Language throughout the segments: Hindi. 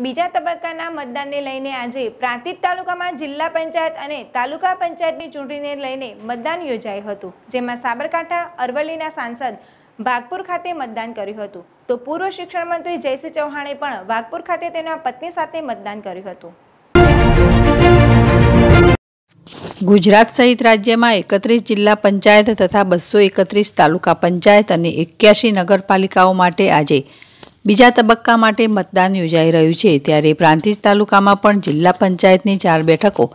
बीजा तबक्काना मतदानने लईने आजे प्रांतिज तालुकामां जिल्ला पंचायत अने तालुका पंचायतनी चूंटणीने लईने मतदान योजायुं हतुं, जेमां साबरकांठा अरवलीना सांसद वाघपुर खाते मतदान कर्युं हतुं, तो पूर्व शिक्षण मंत्री जयसिंह चौहाने पण वाघपुर खाते तेना पत्नी साथे मतदान कर्युं हतुं। गुजरात सहित राज्य में 31 जिला पंचायत तथा 231 तालुका पंचायत और 81 नगरपालिकाओं माटे आज बीजा तबक्का माटे मतदान योजाई रह्युं छे, त्यारे प्रांतिज तालुका में पण जिला पंचायतनी 4 बैठकों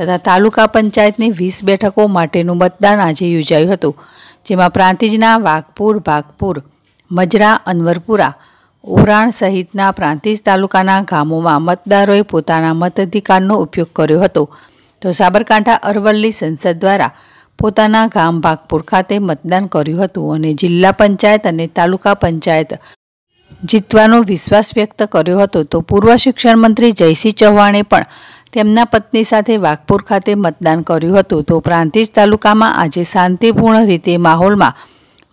तथा तालुका पंचायतनी 20 बैठकों माटेनुं मतदान आज योजायुं हतुं, जेमां प्रांतिजना वाघपुर, भागपुर, मजरा, अनवरपुरा, उराण सहितना प्रांतिज तालुकाना गामोमां मतदारोए पोताना मताधिकारनो उपयोग कर्यो हतो, तो साबरकांठा अरवली संसद द्वारा पोताना गाम भागपुर खाते मतदान कर्युं हतुं अने जिल्ला पंचायत अने तालुका पंचायत जीतवानो विश्वास व्यक्त कर्यो हतो, तो पूर्व शिक्षण मंत्री जयसिंह चौहाने पण तेमना पत्नी साथे वाघपुर खाते मतदान कर्युं हतुं, तो प्रांतिज तालुकामां आज शांतिपूर्ण रीते माहोलमां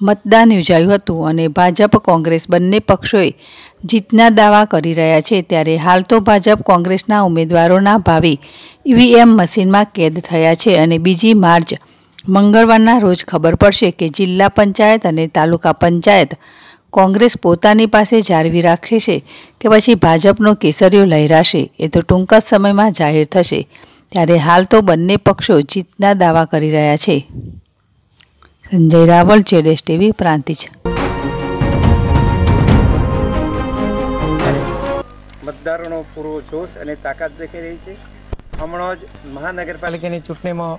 मतदान योजायुं हतुं अने भाजप कोंग्रेस बंने पक्षोए जीतना दावा करी रह्या छे, त्यारे हाल तो भाजप कोंग्रेसना उमेदवारोना भावी ईवीएम मशीनमां कैद थया छे अने 2 मार्च मंगळवारना रोज खबर पड़शे के जिल्ला पंचायत अने तालुका पंचायत कोंग्रेस पोतानी पासे जाळवी राखे छे के पछी भाजपनो केसरियो लहराशे ए तो टूंक ज समयमां जाहिर थशे, त्यारे हाल तो बंने पक्षो जीतना दावा करी रह्या छे। संजय रावल, जेडेश टीवी, प्रांतिज। मतदारों पूरो जोश अने ताकत देखी रही है। हमणां ज महानगरपालिकानी चूंटणीमां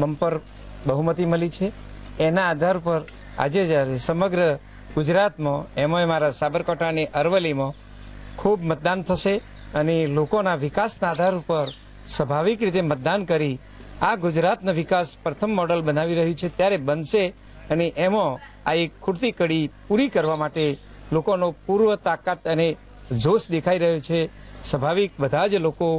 बंपर बहुमती मळी छे, एना आधार पर आजे जारे समग्र गुजरातमां एमांय मारा साबरकांठा अने अरवलीमां खूब मतदान थशे अने लोकोना विकासना आधार पर स्वाभाविक रीते मतदान करी आ गुजरात विकास प्रथम मॉडल बनावी रह्युं छे, त्यारे बनशे अने एमां आ एक खूटती कड़ी पूरी करवा माटे लोकोनो पूर्व ताकत अने जोश देखाई रह्यो छे। स्वाभाविक बधा ज लोको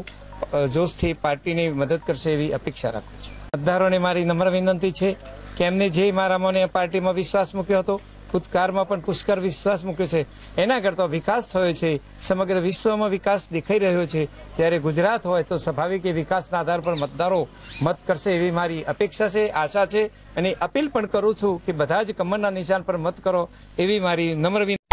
जोशथी पार्टीने मदद करशे एवी अपेक्षा राखुं छुं। मतदारोने मारी नम्र विनंती छे के एमने जे मारामांने पार्टीमां विश्वास मूक्यो हतो, भूतकाळमां पण पुष्कळ विश्वास मूक्यो छे, एना करता विकास थयो छे, समग्र विश्वमां विकास देखाई रह्यो छे, त्यारे गुजरात होय तो स्वाभाविक विकासना आधार पर मतदारो मत करशे एवी मारी अपेक्षा छे, आशा छे अने अपील पण करूं छुं के बधा ज कमळना निशान पर मत करो एवी मारी नम्र